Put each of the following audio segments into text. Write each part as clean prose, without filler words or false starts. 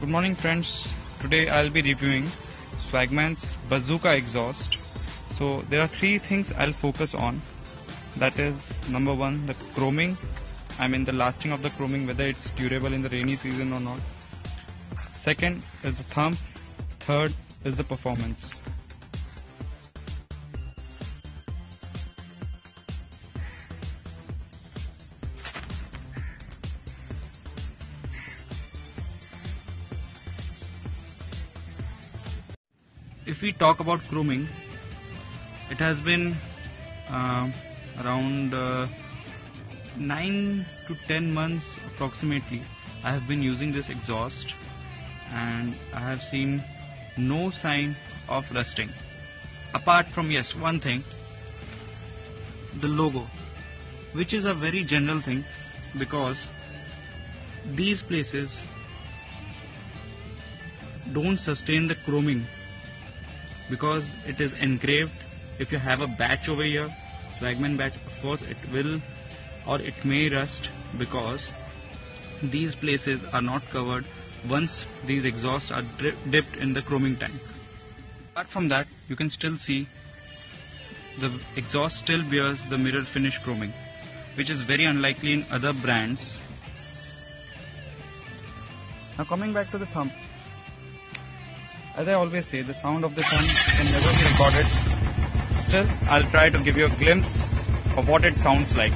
Good morning friends, today I'll be reviewing Swagman's Bazooka Exhaust. So there are three things I'll focus on. That is number one, the chroming, the lasting of the chroming, whether it's durable in the rainy season or not. Second is the thumb, third is the performance. If we talk about chroming, it has been around 9 to 10 months approximately I have been using this exhaust, and I have seen no sign of rusting, apart from one thing, the logo, which is a very general thing because these places don't sustain the chroming because it is engraved. If you have a batch over here, Swagman batch, of course it will or it may rust because these places are not covered once these exhausts are dipped in the chroming tank. Apart from that, you can still see the exhaust still bears the mirror finish chroming, which is very unlikely in other brands. Now coming back to the thumb. As I always say, the sound of the thumb can never be recorded. Still, I'll try to give you a glimpse of what it sounds like.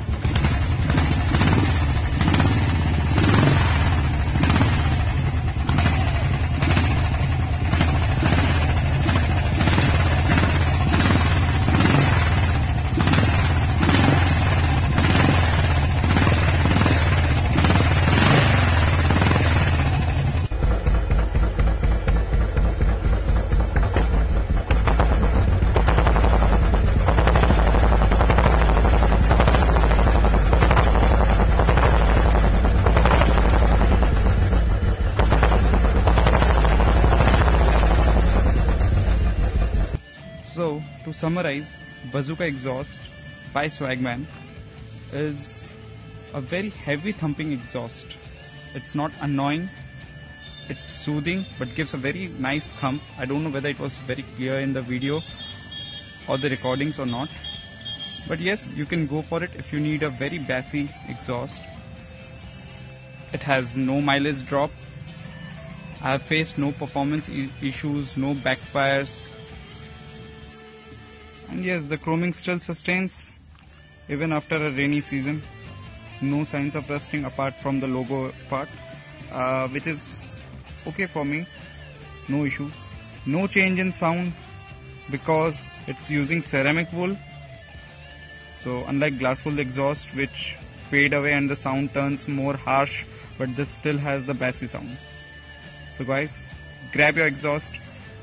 So, to summarize, Bazooka Exhaust by Swagman is a very heavy thumping exhaust. It's not annoying, it's soothing, but gives a very nice thump. I don't know whether it was very clear in the video or the recordings or not. But yes, you can go for it if you need a very bassy exhaust. It has no mileage drop. I have faced no performance issues, no backfires. And yes, the chroming still sustains even after a rainy season. No signs of rusting apart from the logo part, which is okay for me. No issues. No change in sound because it's using ceramic wool. So unlike glass wool exhaust, which fade away and the sound turns more harsh, but this still has the bassy sound. So guys, grab your exhaust,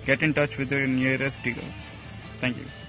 get in touch with your nearest dealers. Thank you.